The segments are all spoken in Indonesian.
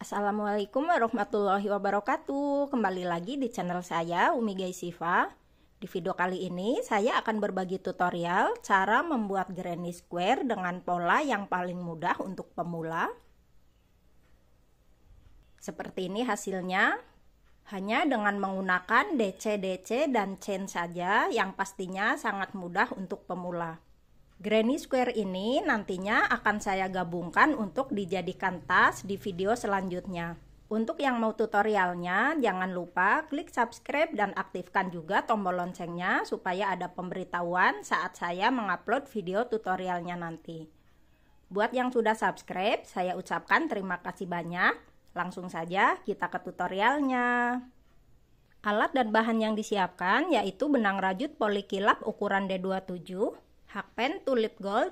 Assalamualaikum warahmatullahi wabarakatuh. Kembali lagi di channel saya, Umi Ghaisifa. Di video kali ini saya akan berbagi tutorial cara membuat granny square dengan pola yang paling mudah untuk pemula. Seperti ini hasilnya, hanya dengan menggunakan DC-DC dan chain saja, yang pastinya sangat mudah untuk pemula. Granny square ini nantinya akan saya gabungkan untuk dijadikan tas di video selanjutnya. Untuk yang mau tutorialnya, jangan lupa klik subscribe dan aktifkan juga tombol loncengnya supaya ada pemberitahuan saat saya mengupload video tutorialnya nanti. Buat yang sudah subscribe, saya ucapkan terima kasih banyak. Langsung saja kita ke tutorialnya. Alat dan bahan yang disiapkan yaitu benang rajut polikilap ukuran D27, hakpen tulip gold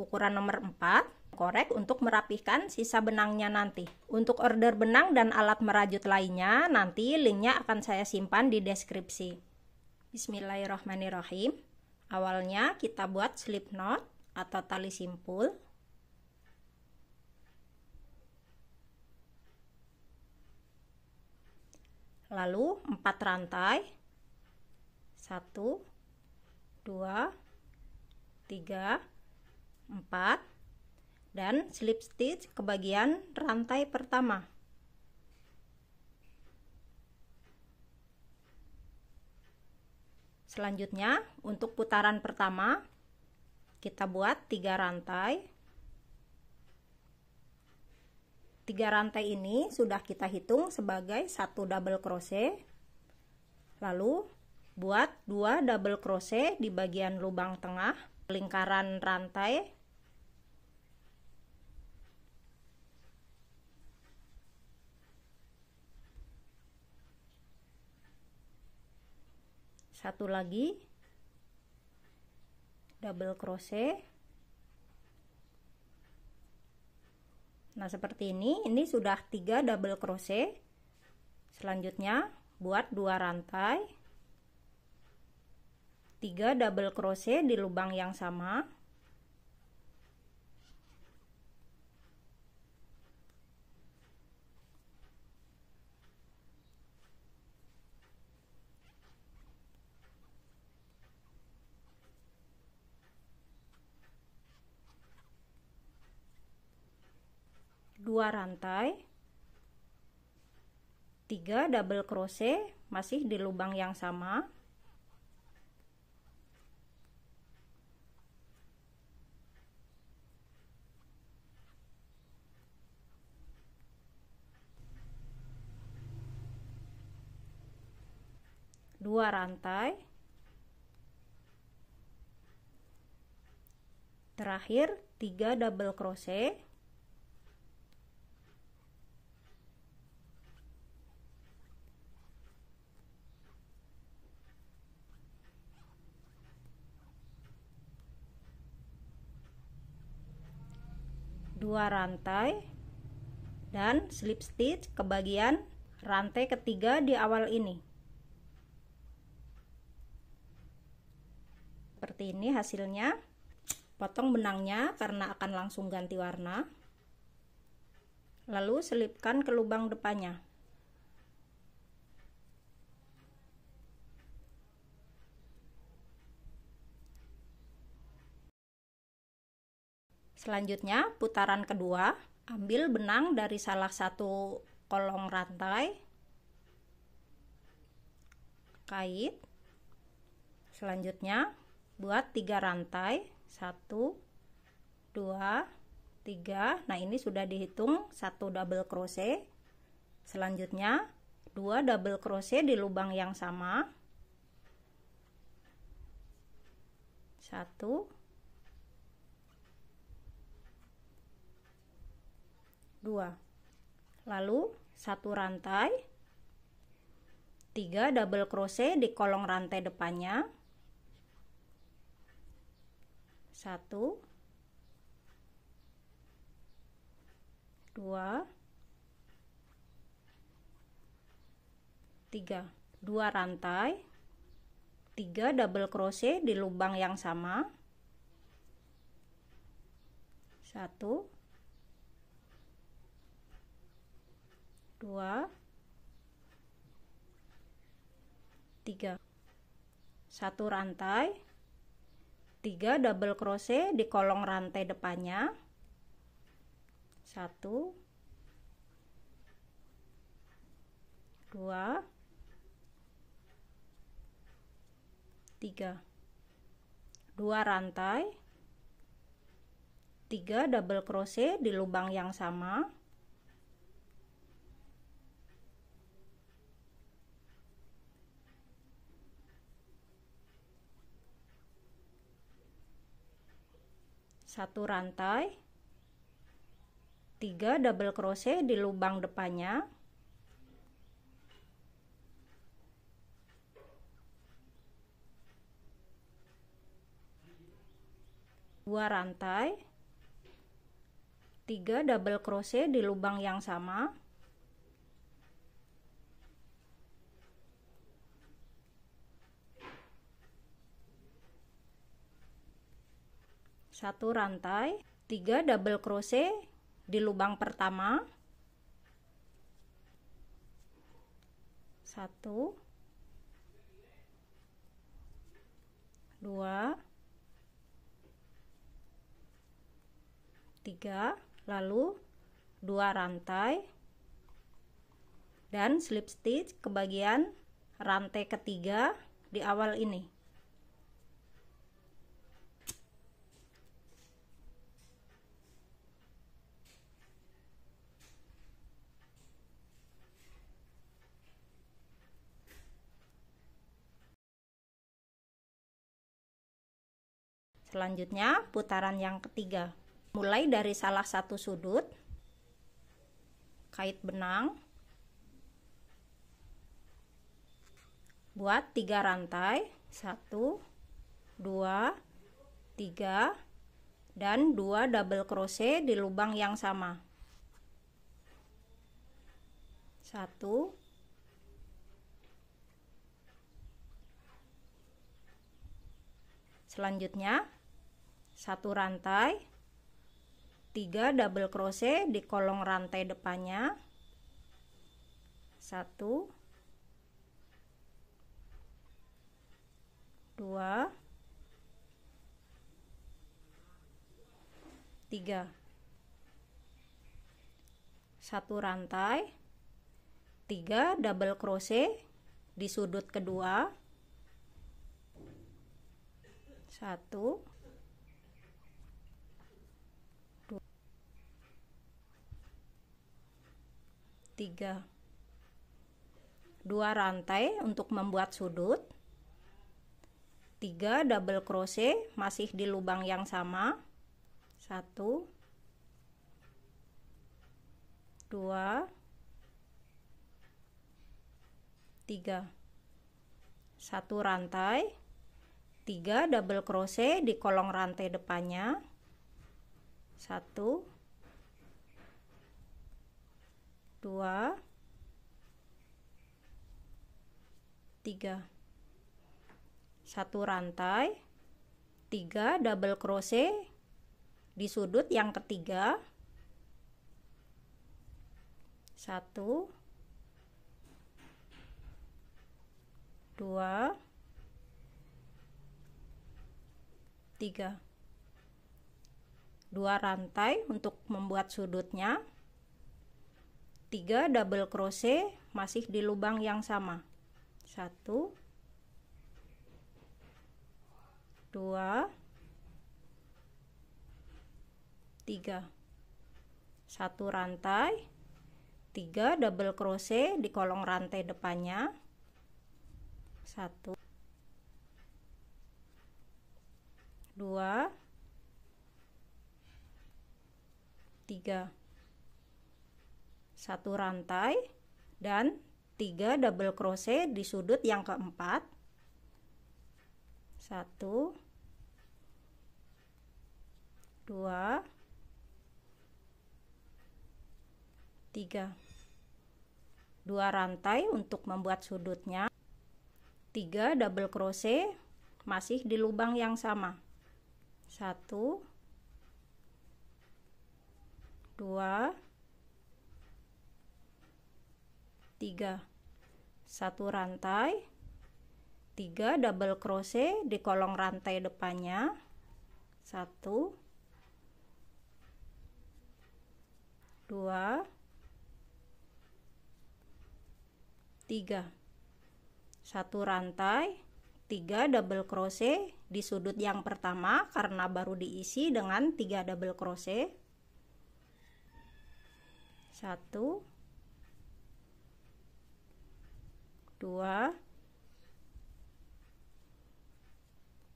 ukuran nomor 4, korek untuk merapihkan sisa benangnya nanti. Untuk order benang dan alat merajut lainnya, nanti linknya akan saya simpan di deskripsi. Bismillahirrohmanirrohim. Awalnya kita buat slip knot atau tali simpul. Lalu 4 rantai. 1, 2, 3, 4 dan slip stitch ke bagian rantai pertama. Selanjutnya untuk putaran pertama kita buat 3 rantai. 3 rantai ini sudah kita hitung sebagai 1 double crochet, lalu buat 2 double crochet di bagian lubang tengah lingkaran rantai, satu lagi double crochet. Nah, seperti ini sudah 3 double crochet. Selanjutnya buat 2 rantai, 3 double crochet di lubang yang sama, dua rantai, 3 double crochet masih di lubang yang sama, dua rantai, terakhir 3 double crochet, dua rantai dan slip stitch ke bagian rantai ketiga di awal ini. Seperti ini hasilnya. Potong benangnya karena akan langsung ganti warna, lalu selipkan ke lubang depannya. Selanjutnya putaran kedua, ambil benang dari salah satu kolong rantai, kait. Selanjutnya buat 3 rantai, 1, 2, 3. Nah, ini sudah dihitung 1 double crochet. Selanjutnya 2 double crochet di lubang yang sama, 1, 2, lalu 1 rantai, 3 double crochet di kolong rantai depannya, 1, 2, 3, 2 rantai, 3 double crochet di lubang yang sama, 1, 2, 3, satu rantai, 3 double crochet di kolong rantai depannya, 1, 2, 3, 2 rantai, 3 double crochet di lubang yang sama, 1 rantai, 3 double crochet di lubang depannya, 2 rantai, 3 double crochet di lubang yang sama, 1 rantai, 3 double crochet di lubang pertama, 1, 2, 3, lalu 2 rantai dan slip stitch ke bagian rantai ketiga di awal ini. Selanjutnya putaran yang ketiga, mulai dari salah satu sudut, kait benang, buat 3 rantai, 1, 2, 3 dan 2 double crochet di lubang yang sama, 1. Selanjutnya 1 rantai, 3 double crochet di kolong rantai depannya, 1, 2, 3, 1 rantai, 3 double crochet di sudut kedua, 1, 2, 3, 2 rantai untuk membuat sudut, 3 double crochet masih di lubang yang sama, 1, 2, 3, 1 rantai, 3 double crochet di kolong rantai depannya, 1, 2, 3, 1 rantai, 3 double crochet di sudut yang ketiga, 1, 2, 3, 2 rantai untuk membuat sudutnya, 3 double crochet masih di lubang yang sama, 1, 2, 3, 1 rantai, 3 double crochet di kolong rantai depannya, 1, 2, 3, 1 rantai dan 3 double crochet di sudut yang keempat, 1, 2, 3, 2 rantai untuk membuat sudutnya, 3 double crochet masih di lubang yang sama, 1, 2, 3, satu rantai, 3 double crochet di kolong rantai depannya, 1, 2, 3, satu rantai, 3 double crochet di sudut yang pertama karena baru diisi dengan 3 double crochet, 1, 2,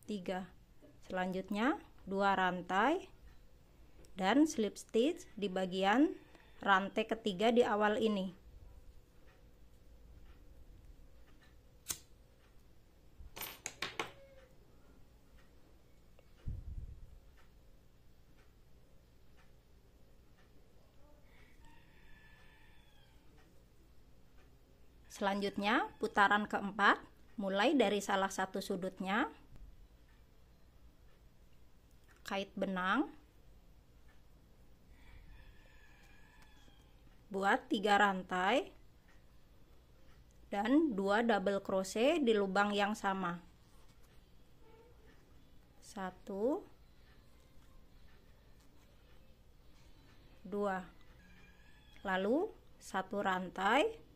3. Selanjutnya 2 rantai dan slip stitch di bagian rantai ketiga di awal ini. Selanjutnya putaran keempat, mulai dari salah satu sudutnya, kait benang, buat 3 rantai dan 2 double crochet di lubang yang sama, 1, 2, lalu 1 rantai,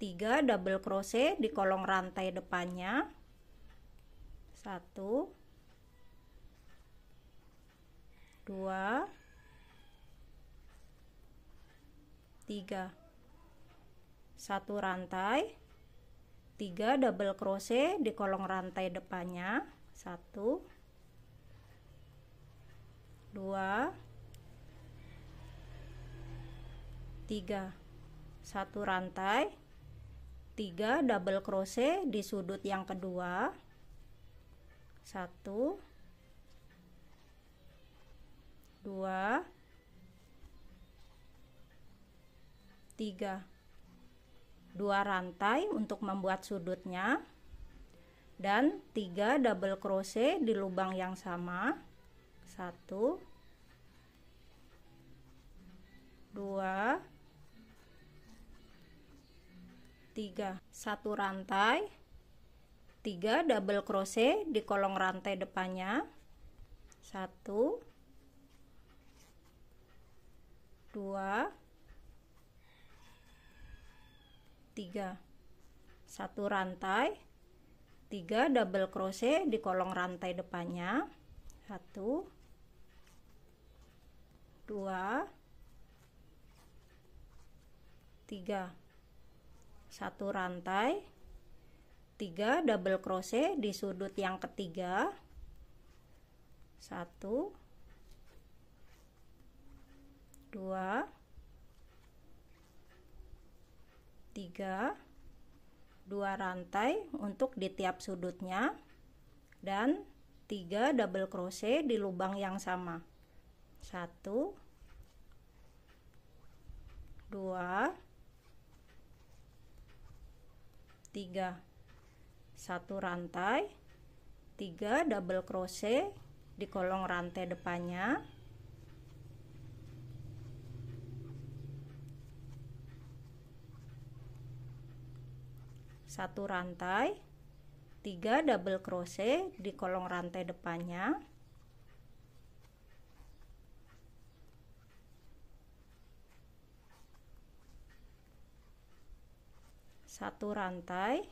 3 double crochet di kolong rantai depannya, 1, 2, 3, satu rantai, 3 double crochet di kolong rantai depannya, 1, 2, 3, satu rantai, 3 double crochet di sudut yang kedua, 1, 2, 3, 2 rantai untuk membuat sudutnya dan 3 double crochet di lubang yang sama, 1, 2, 3, satu rantai, 3 double crochet di kolong rantai depannya, 1, 2, 3, satu rantai, 3 double crochet di kolong rantai depannya, 1, 2, 3, satu rantai, 3 double crochet di sudut yang ketiga, 1, 2, 3, 2 rantai untuk di tiap sudutnya dan 3 double crochet di lubang yang sama, 1, 2, 3, satu rantai, 3 double crochet di kolong rantai depannya, 1 rantai, 3 double crochet di kolong rantai depannya, 1 rantai,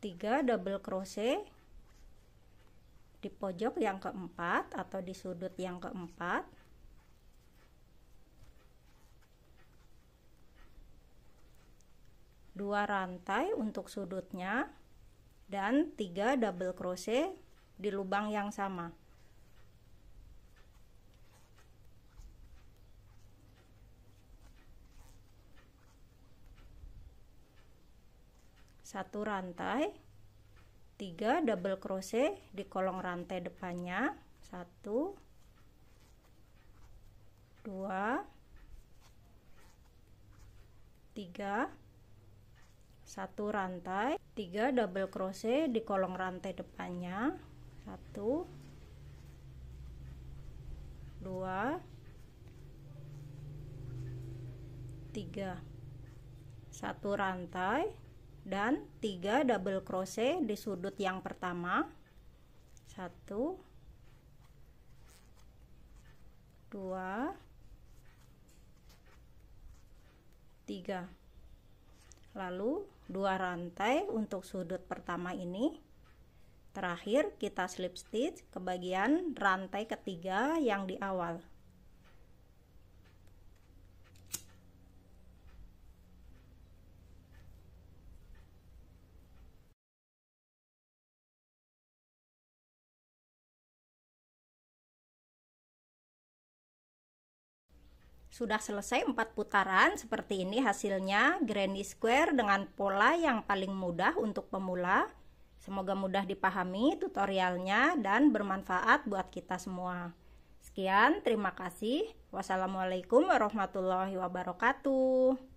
3 double crochet di pojok yang keempat atau di sudut yang keempat, 2 rantai untuk sudutnya dan 3 double crochet di lubang yang sama. Satu rantai, 3 double crochet di kolong rantai depannya, 1, 2, 3, satu rantai, 3 double crochet di kolong rantai depannya, 1, 2, 3, 3, satu rantai dan 3 double crochet di sudut yang pertama, 1 2 3, lalu 2 rantai untuk sudut pertama ini. Terakhir kita slip stitch ke bagian rantai ketiga yang di awal. Sudah selesai 4 putaran. Seperti ini hasilnya granny square dengan pola yang paling mudah untuk pemula. Semoga mudah dipahami tutorialnya dan bermanfaat buat kita semua. Sekian, terima kasih. Wassalamualaikum warahmatullahi wabarakatuh.